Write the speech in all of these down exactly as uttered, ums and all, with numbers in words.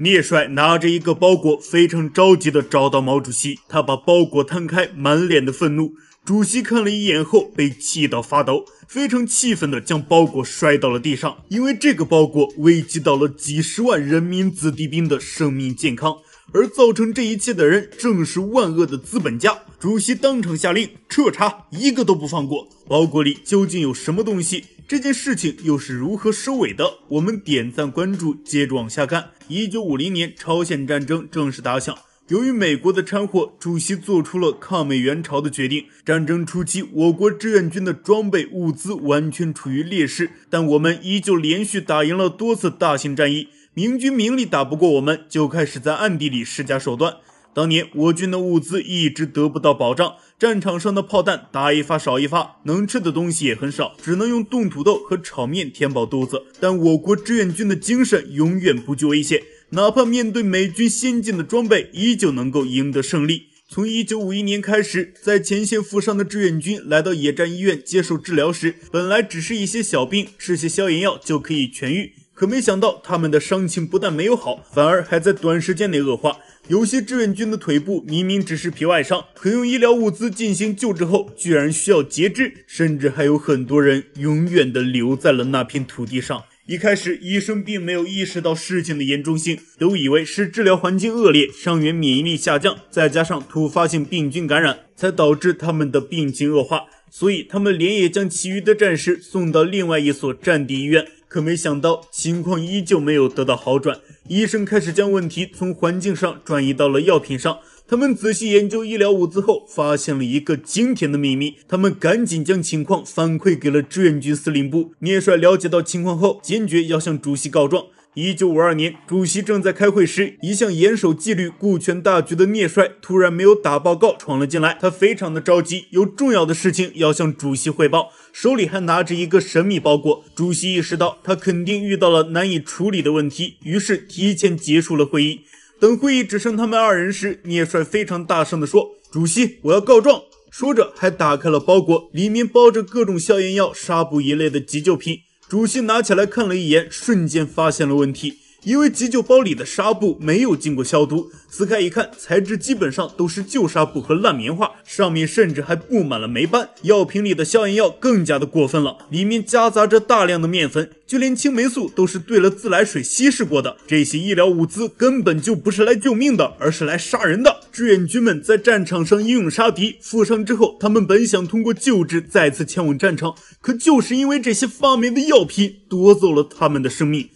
聂帅拿着一个包裹，非常着急地找到毛主席。他把包裹摊开，满脸的愤怒。主席看了一眼后，被气到发抖，非常气愤地将包裹摔到了地上。因为这个包裹危及到了几十万人民子弟兵的生命健康，而造成这一切的人正是万恶的资本家。主席当场下令彻查，一个都不放过。包裹里究竟有什么东西？这件事情又是如何收尾的？我们点赞关注，接着往下看。一九五零年，朝鲜战争正式打响。由于美国的掺和，主席做出了抗美援朝的决定。战争初期，我国志愿军的装备物资完全处于劣势，但我们依旧连续打赢了多次大型战役。明军明里打不过我们，就开始在暗地里施加手段。当年我军的物资一直得不到保障，战场上的炮弹打一发少一发，能吃的东西也很少，只能用冻土豆和炒面填饱肚子。但我国志愿军的精神永远不惧危险，哪怕面对美军先进的装备，依旧能够赢得胜利。从一九五一年开始，在前线负伤的志愿军来到野战医院接受治疗时，本来只是一些小病，吃些消炎药就可以痊愈，可没想到他们的伤情不但没有好，反而还在短时间内恶化。有些志愿军的腿部明明只是皮外伤，可用医疗物资进行救治后，居然需要截肢，甚至还有很多人永远的留在了那片土地上。一开始，医生并没有意识到事情的严重性，都以为是治疗环境恶劣、伤员免疫力下降，再加上突发性病菌感染，才导致他们的病情恶化。所以他们连夜将其余的战士送到另外一所战地医院。可没想到，情况依旧没有得到好转。医生开始将问题从环境上转移到了药品上。他们仔细研究医疗物资后，发现了一个惊天的秘密。他们赶紧将情况反馈给了志愿军司令部。聂帅了解到情况后，坚决要向主席告状。一九五二年，主席正在开会时，一向严守纪律、顾全大局的聂帅突然没有打报告闯了进来。他非常的着急，有重要的事情要向主席汇报，手里还拿着一个神秘包裹。主席意识到他肯定遇到了难以处理的问题，于是提前结束了会议。等会议只剩他们二人时，聂帅非常大声地说：“主席，我要告状。”说着还打开了包裹，里面包着各种消炎药、纱布一类的急救品。主席拿起来看了一眼，瞬间发现了问题，因为急救包里的纱布没有经过消毒，撕开一看，材质基本上都是旧纱布和烂棉花，上面甚至还布满了霉斑。药瓶里的消炎药更加的过分了，里面夹杂着大量的面粉，就连青霉素都是兑了自来水稀释过的。这些医疗物资根本就不是来救命的，而是来杀人的。志愿军们在战场上英勇杀敌，负伤之后，他们本想通过救治再次前往战场，可就是因为这些发霉的药品，夺走了他们的生命。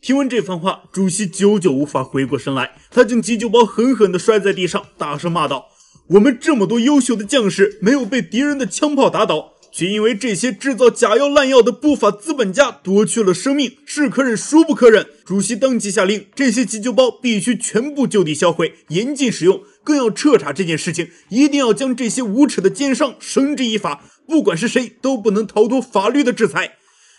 听完这番话，主席久久无法回过神来，他将急救包狠狠地摔在地上，大声骂道：“我们这么多优秀的将士，没有被敌人的枪炮打倒，却因为这些制造假药滥药的不法资本家夺去了生命，是可忍孰不可忍！”主席当即下令，这些急救包必须全部就地销毁，严禁使用，更要彻查这件事情，一定要将这些无耻的奸商绳之以法，不管是谁都不能逃脱法律的制裁。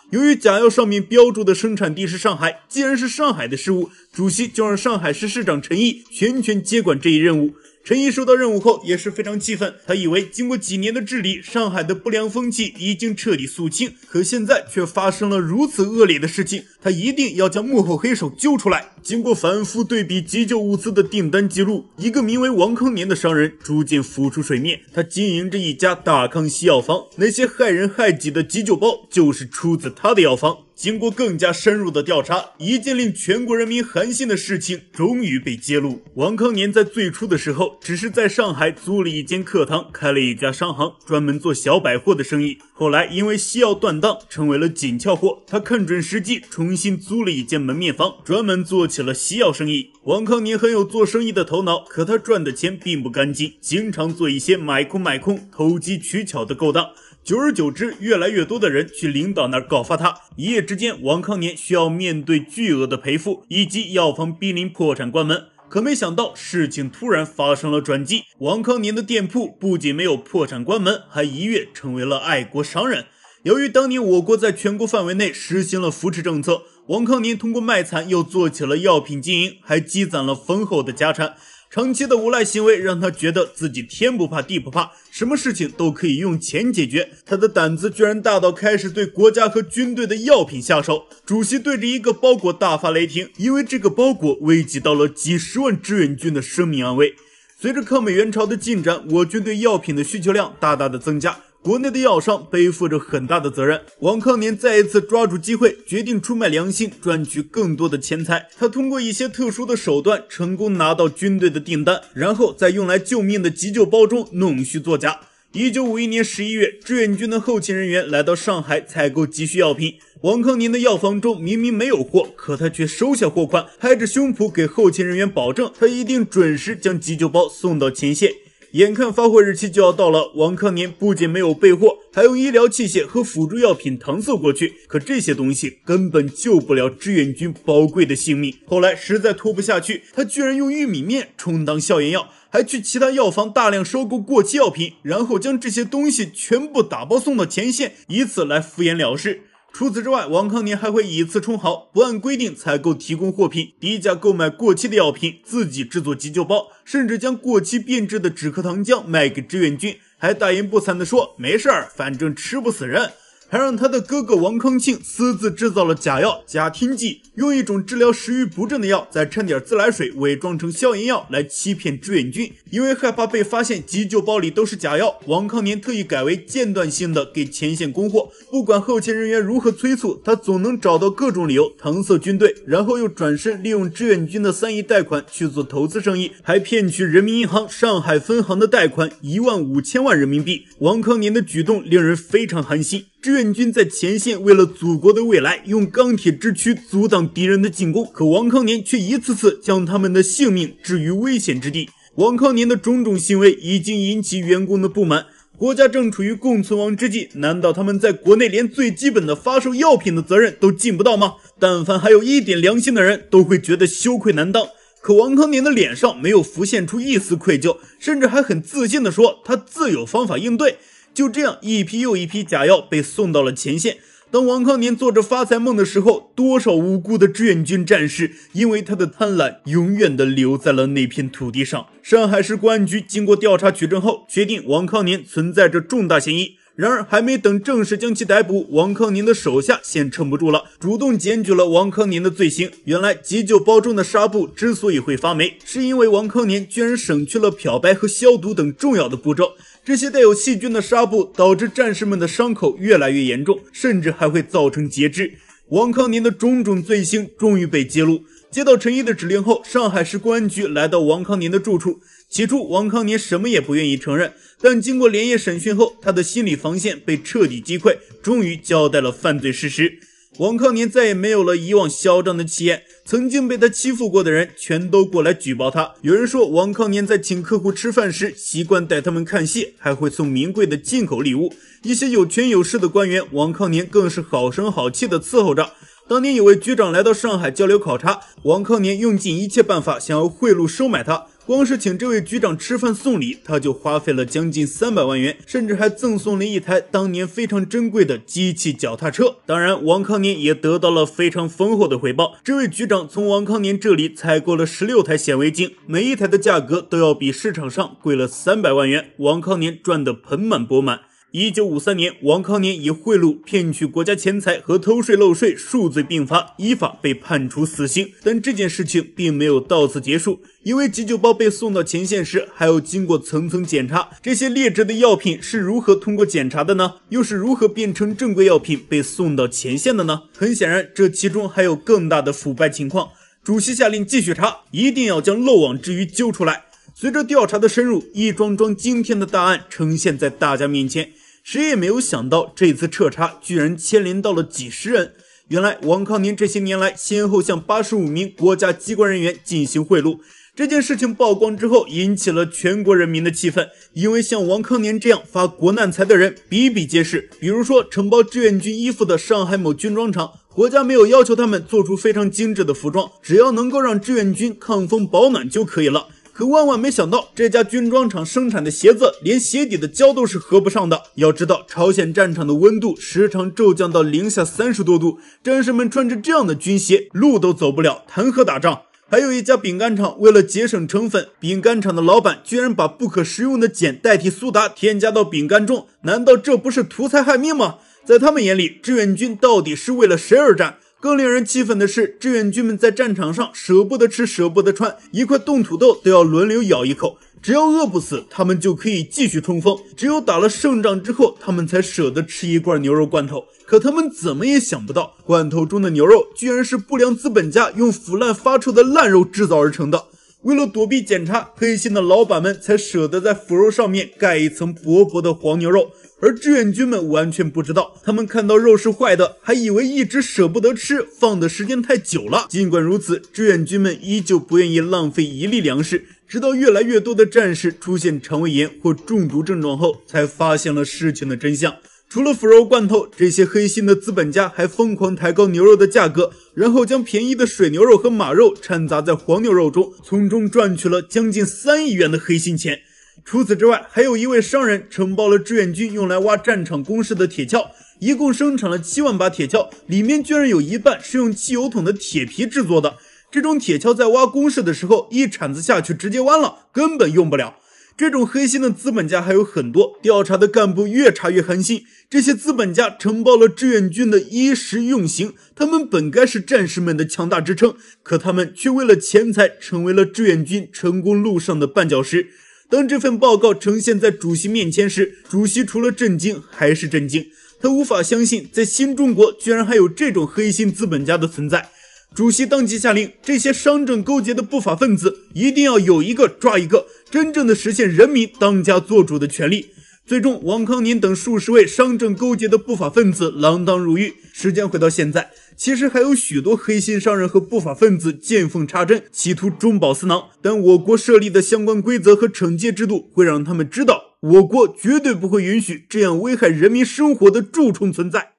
由于假药上面标注的生产地是上海，既然是上海的事务，主席就让上海市市长陈毅全权接管这一任务。陈毅收到任务后也是非常气愤，他以为经过几年的治理，上海的不良风气已经彻底肃清，可现在却发生了如此恶劣的事情，他一定要将幕后黑手揪出来。经过反复对比急救物资的订单记录，一个名为王康年的商人逐渐浮出水面。他经营着一家大康西药房，那些害人害己的急救包就是出自他的药房。经过更加深入的调查，一件令全国人民寒心的事情终于被揭露。王康年在最初的时候，只是在上海租了一间课堂，开了一家商行，专门做小百货的生意。后来因为西药断档，成为了紧俏货，他看准时机，重新租了一间门面房，专门做起了西药生意。王康年很有做生意的头脑，可他赚的钱并不干净，经常做一些买空买空、投机取巧的勾当。久而久之，越来越多的人去领导那儿告发他。一夜之间，王康年需要面对巨额的赔付，以及药房濒临破产关门。可没想到，事情突然发生了转机。王康年的店铺不仅没有破产关门，还一跃成为了爱国商人。由于当年我国在全国范围内实行了扶持政策，王康年通过卖惨又做起了药品经营，还积攒了丰厚的家产。长期的无赖行为让他觉得自己天不怕地不怕，什么事情都可以用钱解决。他的胆子居然大到开始对国家和军队的药品下手。主席对着一个包裹大发雷霆，因为这个包裹危及到了几十万志愿军的生命安危。随着抗美援朝的进展，我军对药品的需求量大大的增加。 国内的药商背负着很大的责任。王康年再一次抓住机会，决定出卖良心，赚取更多的钱财。他通过一些特殊的手段，成功拿到军队的订单，然后在用来救命的急救包中弄虚作假。一九五一年十一月，志愿军的后勤人员来到上海采购急需药品。王康年的药房中明明没有货，可他却收下货款，拍着胸脯给后勤人员保证，他一定准时将急救包送到前线。 眼看发货日期就要到了，王康年不仅没有备货，还用医疗器械和辅助药品搪塞过去。可这些东西根本救不了志愿军宝贵的性命。后来实在拖不下去，他居然用玉米面充当消炎药，还去其他药房大量收购过期药品，然后将这些东西全部打包送到前线，以此来敷衍了事。 除此之外，王康年还会以次充好，不按规定采购提供货品，低价购买过期的药品，自己制作急救包，甚至将过期变质的止咳糖浆卖给志愿军，还大言不惭地说没事儿，反正吃不死人。 还让他的哥哥王康庆私自制造了假药假听剂，用一种治疗食欲不振的药，再掺点自来水，伪装成消炎药来欺骗志愿军。因为害怕被发现急救包里都是假药，王康年特意改为间断性的给前线供货。不管后勤人员如何催促，他总能找到各种理由搪塞军队，然后又转身利用志愿军的三亿贷款去做投资生意，还骗取人民银行上海分行的贷款一万五千万人民币。王康年的举动令人非常寒心。 志愿军在前线为了祖国的未来，用钢铁之躯阻挡敌人的进攻，可王康年却一次次将他们的性命置于危险之地。王康年的种种行为已经引起员工的不满。国家正处于共存亡之际，难道他们在国内连最基本的发售药品的责任都尽不到吗？但凡还有一点良心的人，都会觉得羞愧难当。 可王康年的脸上没有浮现出一丝愧疚，甚至还很自信地说他自有方法应对。就这样，一批又一批假药被送到了前线。当王康年做着发财梦的时候，多少无辜的志愿军战士因为他的贪婪，永远地留在了那片土地上。上海市公安局经过调查取证后，确定王康年存在着重大嫌疑。 然而，还没等正式将其逮捕，王康年的手下先撑不住了，主动检举了王康年的罪行。原来，急救包中的纱布之所以会发霉，是因为王康年居然省去了漂白和消毒等重要的步骤。这些带有细菌的纱布导致战士们的伤口越来越严重，甚至还会造成截肢。王康年的种种罪行终于被揭露。 接到陈毅的指令后，上海市公安局来到王康年的住处。起初，王康年什么也不愿意承认，但经过连夜审讯后，他的心理防线被彻底击溃，终于交代了犯罪事实。王康年再也没有了以往嚣张的气焰，曾经被他欺负过的人全都过来举报他。有人说，王康年在请客户吃饭时，习惯带他们看戏，还会送名贵的进口礼物。一些有权有势的官员，王康年更是好声好气的伺候着。 当年有位局长来到上海交流考察，王康年用尽一切办法想要贿赂收买他。光是请这位局长吃饭送礼，他就花费了将近三百万元，甚至还赠送了一台当年非常珍贵的机器脚踏车。当然，王康年也得到了非常丰厚的回报。这位局长从王康年这里采购了十六台显微镜，每一台的价格都要比市场上贵了三百万元。王康年赚得盆满钵满。 一九五三年，王康年以贿赂、骗取国家钱财和偷税漏税数罪并罚，依法被判处死刑。但这件事情并没有到此结束，因为急救包被送到前线时，还要经过层层检查。这些劣质的药品是如何通过检查的呢？又是如何变成正规药品被送到前线的呢？很显然，这其中还有更大的腐败情况。主席下令继续查，一定要将漏网之鱼揪出来。随着调查的深入，一桩桩惊天的大案呈现在大家面前。 谁也没有想到，这次彻查居然牵连到了几十人。原来，王康年这些年来先后向八十五名国家机关人员进行贿赂。这件事情曝光之后，引起了全国人民的气愤，因为像王康年这样发国难财的人比比皆是。比如说，承包志愿军衣服的上海某军装厂。 国家没有要求他们做出非常精致的服装，只要能够让志愿军抗风保暖就可以了。可万万没想到，这家军装厂生产的鞋子连鞋底的胶都是合不上的。要知道，朝鲜战场的温度时常骤降到零下三十多度，战士们穿着这样的军鞋，路都走不了，谈何打仗？还有一家饼干厂，为了节省成本，饼干厂的老板居然把不可食用的碱代替苏打添加到饼干中，难道这不是图财害命吗？在他们眼里，志愿军到底是为了谁而战？更令人气愤的是，志愿军们在战场上舍不得吃，舍不得穿，一块冻土豆都要轮流咬一口。 只要饿不死，他们就可以继续冲锋。只有打了胜仗之后，他们才舍得吃一罐牛肉罐头。可他们怎么也想不到，罐头中的牛肉居然是不良资本家用腐烂发臭的烂肉制造而成的。为了躲避检查，黑心的老板们才舍得在腐肉上面盖一层薄薄的黄牛肉。而志愿军们完全不知道，他们看到肉是坏的，还以为一直舍不得吃，放的时间太久了。尽管如此，志愿军们依旧不愿意浪费一粒粮食。 直到越来越多的战士出现肠胃炎或中毒症状后，才发现了事情的真相。除了腐肉罐头，这些黑心的资本家还疯狂抬高牛肉的价格，然后将便宜的水牛肉和马肉掺杂在黄牛肉中，从中赚取了将近三亿元的黑心钱。除此之外，还有一位商人承包了志愿军用来挖战场工事的铁锹，一共生产了七万把铁锹，里面居然有一半是用汽油桶的铁皮制作的。 这种铁锹在挖工事的时候，一铲子下去直接弯了，根本用不了。这种黑心的资本家还有很多，调查的干部越查越寒心。这些资本家承包了志愿军的衣食用行，他们本该是战士们的强大支撑，可他们却为了钱财成为了志愿军成功路上的绊脚石。当这份报告呈现在主席面前时，主席除了震惊还是震惊，他无法相信在新中国居然还有这种黑心资本家的存在。 主席当即下令，这些商政勾结的不法分子一定要有一个抓一个，真正的实现人民当家做主的权利。最终，王康年等数十位商政勾结的不法分子锒铛入狱。时间回到现在，其实还有许多黑心商人和不法分子见缝插针，企图中饱私囊。但我国设立的相关规则和惩戒制度会让他们知道，我国绝对不会允许这样危害人民生活的蛀虫存在。